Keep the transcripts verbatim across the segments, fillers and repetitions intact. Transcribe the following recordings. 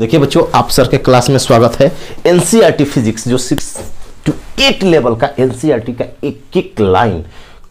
देखिए बच्चों, आप सर के क्लास में स्वागत है। एनसीईआरटी फिजिक्स जो सिक्स टू एट लेवल का एनसीईआरटी का एक एक लाइन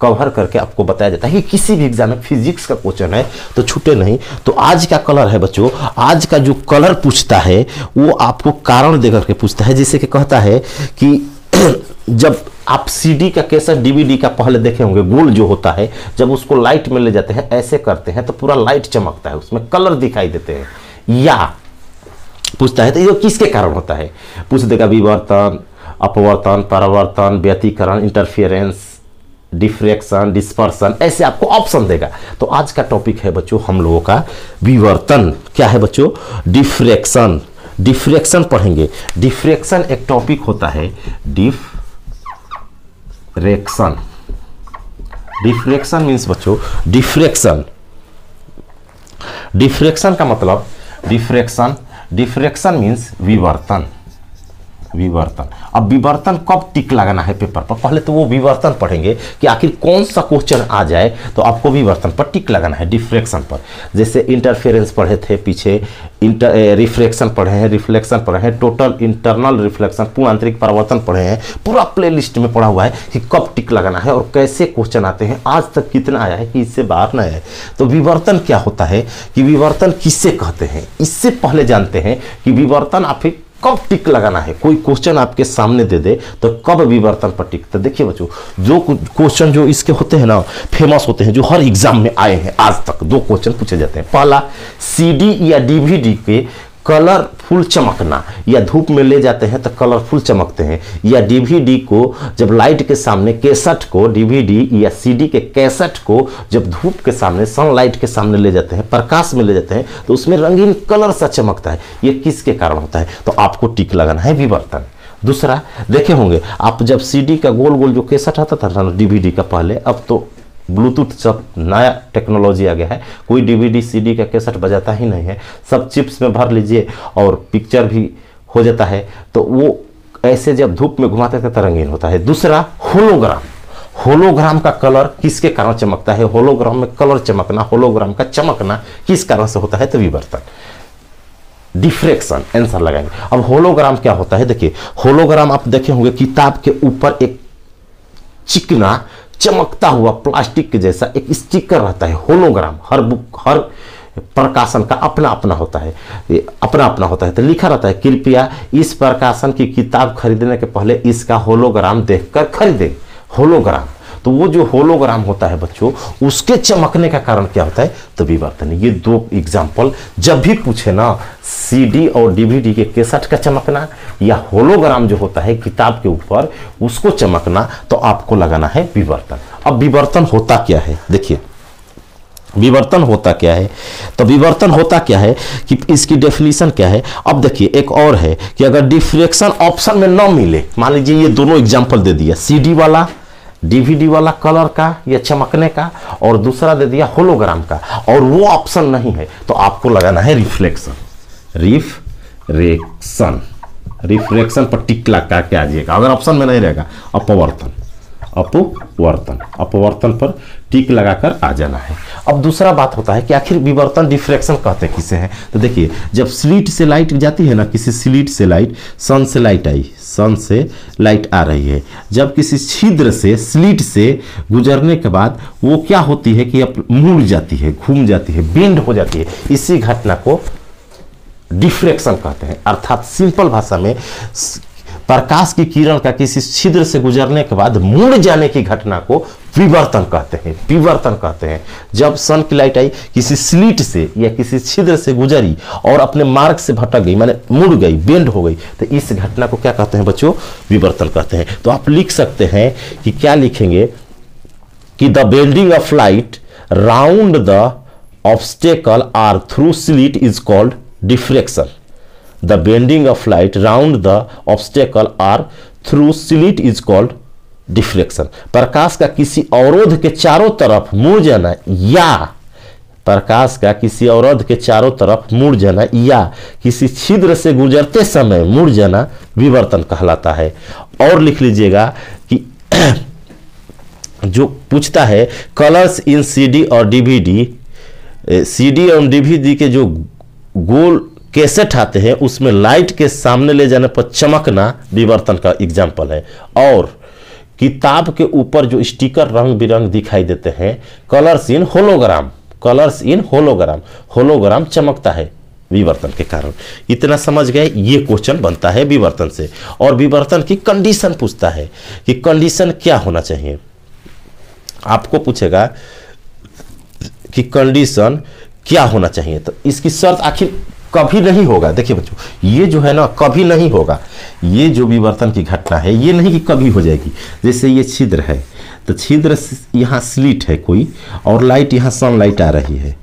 कवर करके आपको बताया जाता है कि किसी भी एग्जाम में फिजिक्स का क्वेश्चन है तो छूटे नहीं। तो आज का कलर है बच्चों, आज का जो कलर पूछता है वो आपको कारण दे करके पूछता है। जैसे कि कहता है कि जब आप सीडी का कैसा डीवीडी का पहले देखे होंगे, गोल जो होता है जब उसको लाइट में ले जाते हैं ऐसे करते हैं तो पूरा लाइट चमकता है, उसमें कलर दिखाई देते हैं। या पूछता है तो ये किसके कारण होता है, पूछ देगा विवर्तन, अपवर्तन, परावर्तन, व्यतीकरण, इंटरफियरेंस, डिफ्रैक्शन, डिस्पर्शन, ऐसे आपको ऑप्शन देगा। तो आज का टॉपिक है बच्चों हम लोगों का विवर्तन। क्या है बच्चों? डिफ्रैक्शन। डिफ्रैक्शन पढ़ेंगे। डिफ्रैक्शन एक टॉपिक होता है। डिफ्रैक्शन डिफ्रैक्शन मीन्स बच्चों डिफ्रैक्शन डिफ्रैक्शन का मतलब डिफ्रैक्शन डिफ्रैक्शन मीन्स विवर्तन। विवर्तन अब विवर्तन कब टिक लगाना है पेपर पर, पहले तो वो विवर्तन पढ़ेंगे कि आखिर कौन सा क्वेश्चन आ जाए तो आपको विवर्तन पर टिक लगाना है, डिफ्रैक्शन पर। जैसे इंटरफेरेंस पढ़े थे पीछे, इंटर रिफ्लेक्शन पढ़े हैं, रिफ्लेक्शन पढ़े हैं, टोटल इंटरनल रिफ्लेक्शन, पूर्ण आंतरिक परावर्तन पढ़े हैं। पूरा प्लेलिस्ट में पढ़ा हुआ है कि कब टिक लगाना है और कैसे क्वेश्चन आते हैं, आज तक कितना आया है कि इससे बाहर ना आए। तो विवर्तन क्या होता है, कि विवर्तन किससे कहते हैं, इससे पहले जानते हैं कि विवर्तन आप कब टिक लगाना है। कोई क्वेश्चन आपके सामने दे दे तो कब विवर्तन पर टिक। तो देखिए बच्चों, जो क्वेश्चन जो इसके होते हैं ना, फेमस होते हैं, जो हर एग्जाम में आए हैं आज तक, दो क्वेश्चन पूछे जाते हैं। पहला, सीडी या डीवीडी के कलरफुल चमकना, या धूप में ले जाते हैं तो कलरफुल चमकते हैं, या डीवीडी को जब लाइट के सामने, कैसेट को, डीवीडी या सीडी के कैसेट को जब धूप के सामने, सनलाइट के सामने ले जाते हैं, प्रकाश में ले जाते हैं तो उसमें रंगीन कलर सा चमकता है, ये किसके कारण होता है? तो आपको टिक लगाना है विवर्तन। दूसरा, देखे होंगे आप जब सीडी का गोल गोल जो कैसेट आता था डीवीडी का पहले, अब तो ब्लूटूथ सब नया टेक्नोलॉजी आ गया है, कोई डीवीडी सीडी का कैसेट बजाता ही नहीं है, सब चिप्स में भर लीजिए और पिक्चर भी हो जाता है। तो वो ऐसे जब धूप में घुमाते थे तो रंगीन होता है। दूसरा, होलोग्राम। होलोग्राम का कलर किसके कारण चमकता है, होलोग्राम में कलर चमकना, होलोग्राम का चमकना किस कारण से होता है? तो विवर्तन, डिफ्रैक्शन आंसर लगाएंगे। अब होलोग्राम क्या होता है, देखिए होलोग्राम आप देखे होंगे किताब के ऊपर एक चिकना चमकता हुआ प्लास्टिक के जैसा एक स्टिकर रहता है, होलोग्राम। हर बुक, हर प्रकाशन का अपना अपना होता है, अपना अपना होता है। तो लिखा रहता है कृपया इस प्रकाशन की किताब खरीदने के पहले इसका होलोग्राम देखकर खरीदें, होलोग्राम। तो वो जो होलोग्राम होता है बच्चों, उसके चमकने का कारण क्या होता है? तो विवर्तन। ये दो एग्जाम्पल जब भी पूछे ना, सीडी और डीवीडी के कैसेट का चमकना या होलोग्राम जो होता है किताब के ऊपर उसको चमकना, तो आपको लगाना है विवर्तन। अब विवर्तन होता क्या है, देखिए विवर्तन होता क्या है। तो विवर्तन होता क्या है कि इसकी डेफिनेशन क्या है। अब देखिए एक और है कि अगर डिफ्रैक्शन ऑप्शन में ना मिले, मान लीजिए ये दोनों एग्जाम्पल दे दिया, सीडी वाला, डीवीडी वाला कलर का या चमकने का, और दूसरा दे दिया होलोग्राम का, और वो ऑप्शन नहीं है तो आपको लगाना है रिफ्लेक्शन। रिफ्रेक्शन रिफ्रेक्शन पर टिक लगा के आ जाइएगा अगर ऑप्शन में नहीं रहेगा। अपवर्तन अपवर्तन अपवर्तन पर टिक लगाकर आ जाना है। अब दूसरा बात होता है कि आखिर विवर्तन डिफ्रैक्शन कहते किसे हैं। तो देखिए जब स्लिट से लाइट जाती है ना, किसी स्लिट से लाइट, सन से लाइट आई, सन से लाइट आ रही है, जब किसी छिद्र से, स्लिट से गुजरने के बाद वो क्या होती है कि अब मुड़ जाती है, घूम जाती है, बेंड हो जाती है, इसी घटना को डिफ्रैक्शन कहते हैं। अर्थात सिंपल भाषा में प्रकाश की किरण का किसी छिद्र से गुजरने के बाद मुड़ जाने की घटना को विवर्तन कहते हैं, विवर्तन कहते हैं। जब सन की लाइट आई, किसी स्लिट से या किसी छिद्र से गुजरी और अपने मार्ग से भटक गई, माने मुड़ गई, बेंड हो गई, तो इस घटना को क्या कहते हैं बच्चों? विवर्तन कहते हैं। तो आप लिख सकते हैं कि क्या लिखेंगे कि the bending of light round the obstacle or through slit is called diffraction. The bending of light round the obstacle or through slit is called diffraction. प्रकाश का किसी अवरोध के चारों तरफ मुड़ जाना, या प्रकाश का किसी अवरोध के चारों तरफ मुड़ जाना, या किसी छिद्र से गुजरते समय मुड़ जाना विवर्तन कहलाता है। और लिख लीजिएगा कि जो पूछता है कलर्स इन सीडी और डीवीडी, सीडी और डीवीडी के जो गोल कैसेट आते हैं उसमें लाइट के सामने ले जाने पर चमकना विवर्तन का एग्जाम्पल है। और किताब के ऊपर जो स्टिकर रंग बिरंग दिखाई देते हैं, colours in hologram, colours in hologram, hologram चमकता है विवर्तन के कारण। इतना समझ गए, ये क्वेश्चन बनता है विवर्तन से। और विवर्तन की कंडीशन पूछता है कि कंडीशन क्या होना चाहिए। आपको पूछेगा कि कंडीशन क्या होना चाहिए, तो इसकी शर्त आखिर कभी नहीं होगा। देखिए बच्चों, ये जो है ना कभी नहीं होगा, ये जो विवर्तन की घटना है ये नहीं कि कभी हो जाएगी। जैसे ये छिद्र है तो छिद्र यहाँ स्लिट है कोई, और लाइट यहाँ सनलाइट आ रही है,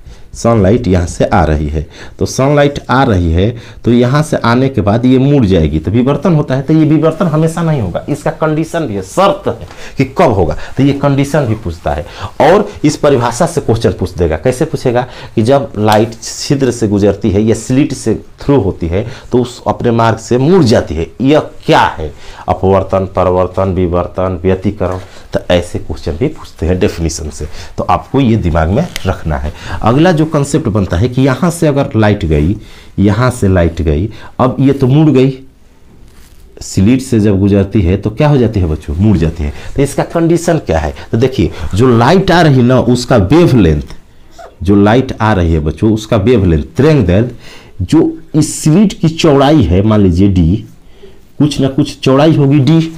सनलाइट यहाँ से आ रही है, तो सनलाइट आ रही है तो यहाँ से आने के बाद ये मुड़ जाएगी तो विवर्तन होता है। तो ये विवर्तन हमेशा नहीं होगा, इसका कंडीशन भी है, शर्त है कि कब होगा, तो ये कंडीशन भी पूछता है। और इस परिभाषा से क्वेश्चन पूछ देगा। कैसे पूछेगा कि जब लाइट छिद्र से गुजरती है या स्लिट से थ्रू होती है तो उस अपने मार्ग से मुड़ जाती है, यह क्या है? अपवर्तन, परावर्तन, विवर्तन, व्यतीकरण। तो ऐसे क्वेश्चन भी पूछते हैं डेफिनेशन से, तो आपको ये दिमाग में रखना है। अगला जो कंसेप्ट बनता है कि यहाँ से अगर लाइट गई, यहाँ से लाइट गई, अब ये तो मुड़ गई, स्लिट से जब गुजरती है तो क्या हो जाती है बच्चों? मुड़ जाती है। तो इसका कंडीशन क्या है? तो देखिए, जो लाइट आ रही ना उसका वेवलेंथ, जो लाइट आ रही है बच्चों उसका वेवलेंथ तरंगदैर्ध्य, जो इस स्लिट की चौड़ाई है मान लीजिए डी, कुछ ना कुछ चौड़ाई होगी डी,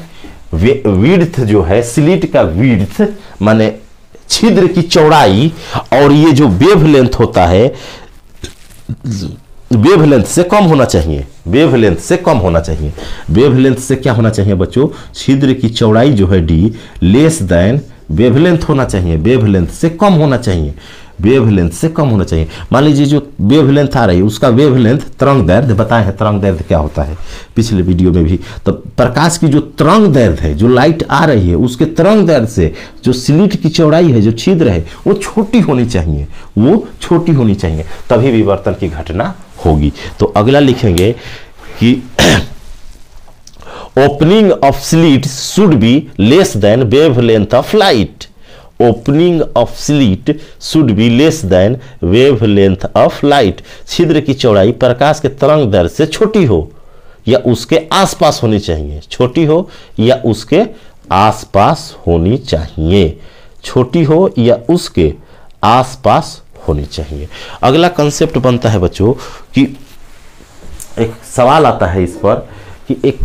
विड्थ जो है स्लिट का विड्थ माने छिद्र की चौड़ाई, और ये जो वेवलेंथ होता है वेवलेंथ से कम होना चाहिए, वेवलेंथ से कम होना चाहिए। वेवलेंथ से क्या होना चाहिए बच्चों? छिद्र की चौड़ाई जो है डी लेस देन वेवलेंथ होना चाहिए, वेवलेंथ से कम होना चाहिए, वेवलेंथ से कम होना चाहिए। मान लीजिए जो वेवलेंथ आ रही है उसका वेवलेंथ तरंगदैर्ध्य बताए हैं, तरंगदैर्ध्य क्या होता है पिछले वीडियो में भी। तो प्रकाश की जो तरंगदैर्ध्य है, जो लाइट आ रही है उसके तरंगदैर्ध्य से जो स्लिट की चौड़ाई है, जो छिद्र है वो छोटी होनी चाहिए, वो छोटी होनी चाहिए, तभी विवर्तन की घटना होगी। तो अगला लिखेंगे कि opening of slit should be less than wavelength of light, opening of slit should be less than wavelength of light, छिद्र की चौड़ाई प्रकाश के तरंगदैर्ध्य से छोटी हो या उसके आसपास होनी चाहिए, छोटी हो या उसके आसपास होनी चाहिए, छोटी हो या उसके आसपास होनी चाहिए। अगला कंसेप्ट बनता है बच्चों कि एक सवाल आता है इस पर कि एक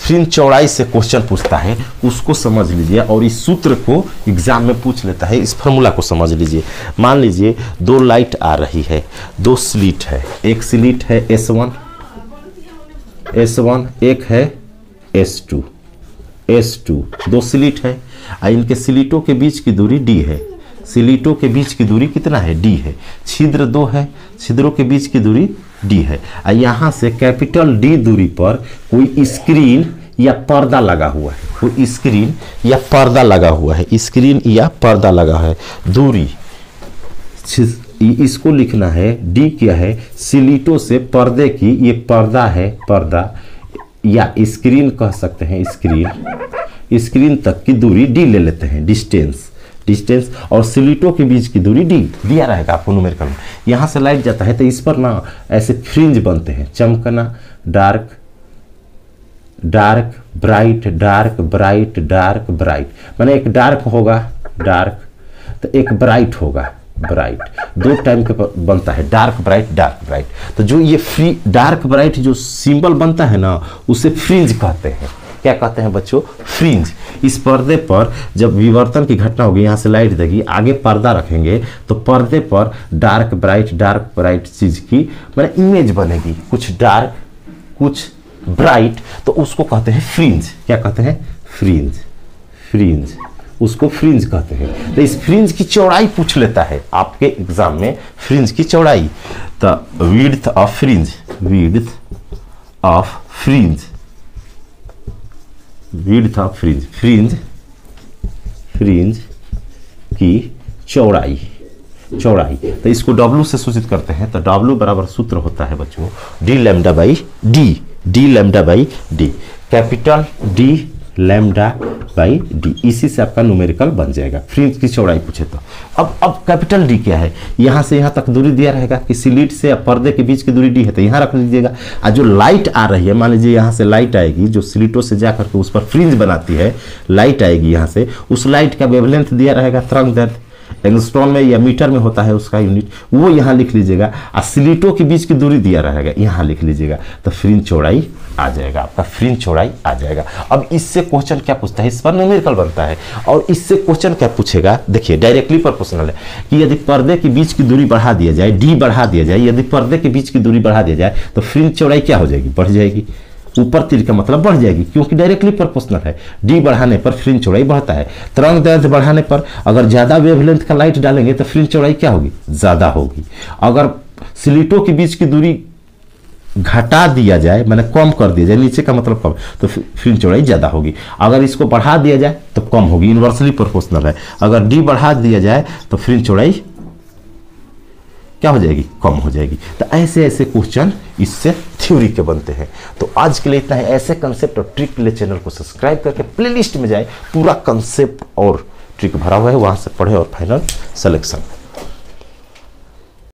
फ्रिंज चौड़ाई से क्वेश्चन पूछता है, उसको समझ लीजिए और इस सूत्र को एग्जाम में पूछ लेता है, इस फॉर्मूला को समझ लीजिए। मान लीजिए दो लाइट आ रही है, दो स्लिट है, एक स्लिट है एस वन, एस वन, एक है एस टू, एस टू, दो स्लिट है और इनके स्लिटों के बीच की दूरी डी है, स्लिटों के बीच की दूरी कितना है? डी है। छिद्र दो है, छिद्रों के बीच की दूरी डी है और यहाँ से कैपिटल डी दूरी पर कोई स्क्रीन या पर्दा लगा हुआ है, कोई स्क्रीन या पर्दा लगा हुआ है, स्क्रीन या पर्दा लगा है। दूरी इसको लिखना है, डी क्या है? स्लिटों से पर्दे की, ये पर्दा है, पर्दा या स्क्रीन कह सकते हैं, स्क्रीन, स्क्रीन तक की दूरी डी ले लेते हैं, डिस्टेंस, डिस्टेंस, और स्लिटों के बीच की दूरी डी दिया रहेगा आपको न्यूमेरिकल में। यहाँ से लाइट जाता है तो इस पर ना ऐसे फ्रिंज बनते हैं, चमकना, dark dark bright, dark bright, dark bright, माने एक डार्क होगा डार्क तो एक ब्राइट होगा ब्राइट, दो टाइम के बनता है डार्क ब्राइट, डार्क ब्राइट। तो जो ये फ्री डार्क ब्राइट जो सिंबल बनता है ना उसे फ्रिंज कहते हैं। क्या कहते हैं बच्चों? फ्रिंज। इस पर्दे पर जब विवर्तन की घटना होगी, यहाँ से लाइट देगी, आगे पर्दा रखेंगे तो पर्दे पर डार्क ब्राइट, डार्क ब्राइट चीज की मतलब इमेज बनेगी, कुछ डार्क कुछ ब्राइट, तो उसको कहते हैं फ्रिंज। क्या कहते हैं? फ्रिंज, फ्रिंज, उसको फ्रिंज कहते हैं। तो इस फ्रिंज की चौड़ाई पूछ लेता है आपके एग्जाम में, फ्रिंज की चौड़ाई, तो width of fringe, width of fringe, width of fringe, fringe, fringe की चौड़ाई, चौड़ाई। तो इसको W से सूचित करते हैं, तो W बराबर सूत्र होता है बच्चों D lambda by D, D lambda by D, capital D lambda by D, इसी से आपका न्यूमेरिकल बन जाएगा फ्रिंज की चौड़ाई पूछे तो। अब अब कैपिटल डी क्या है, यहाँ से यहाँ तक दूरी दिया रहेगा कि स्लिट से पर्दे के बीच की दूरी डी है तो यहाँ रख लीजिएगा। और जो लाइट आ रही है, मान लीजिए यहाँ से लाइट आएगी जो स्लिटों से जाकर के उस पर फ्रिंज बनाती है, लाइट आएगी यहाँ से, उस लाइट का वेवलेंथ दिया रहेगा तरंगदैर्ध्य, एंगस्ट्रॉम में या मीटर में होता है उसका यूनिट, वो यहाँ लिख लीजिएगा। और स्लिटों के बीच की दूरी दिया रहेगा, यहाँ लिख लीजिएगा तो फ्रिंज चौड़ाई आ जाएगा आपका, फ्रिंज चौड़ाई आ जाएगा। अब इससे क्वेश्चन क्या पूछता है, इस पर न्यूमेरिकल बनता है। और इससे क्वेश्चन क्या पूछेगा, देखिए डायरेक्टली प्रोपोर्शनल है कि यदि पर्दे के बीच की दूरी बढ़ा दिया जाए, डी बढ़ा दिया जाए, यदि पर्दे के बीच की दूरी बढ़ा दिया जाए तो फ्रिंज चौड़ाई क्या हो जाएगी, बढ़ जाएगी। ऊपर तीर का मतलब बढ़ जाएगी क्योंकि डायरेक्टली प्रोपोर्शनल है, डी बढ़ाने पर फ्रिंज चौड़ाई बढ़ता है। तरंगदैर्ध्य बढ़ाने पर अगर ज़्यादा वेवलेंथ का लाइट डालेंगे तो फ्रिंज चौड़ाई क्या होगी, ज़्यादा होगी। अगर स्लिटों के बीच की दूरी घटा दिया जाए, मैंने कम कर दिया जाए, नीचे का मतलब कम, तो फ्रिंज चौड़ाई ज़्यादा होगी। अगर इसको बढ़ा दिया जाए तो कम होगी, इन्वर्सली प्रोपोर्शनल है। अगर डी बढ़ा दिया जाए तो फ्रिंज चौड़ाई क्या हो जाएगी, कम हो जाएगी। तो ऐसे ऐसे क्वेश्चन इससे थ्योरी के बनते हैं। तो आज के लिए इतना है। ऐसे कंसेप्ट और ट्रिक के लिए चैनल को सब्सक्राइब करके प्लेलिस्ट में जाए, पूरा कंसेप्ट और ट्रिक भरा हुआ है, वहाँ से पढ़े और फाइनल सिलेक्शन।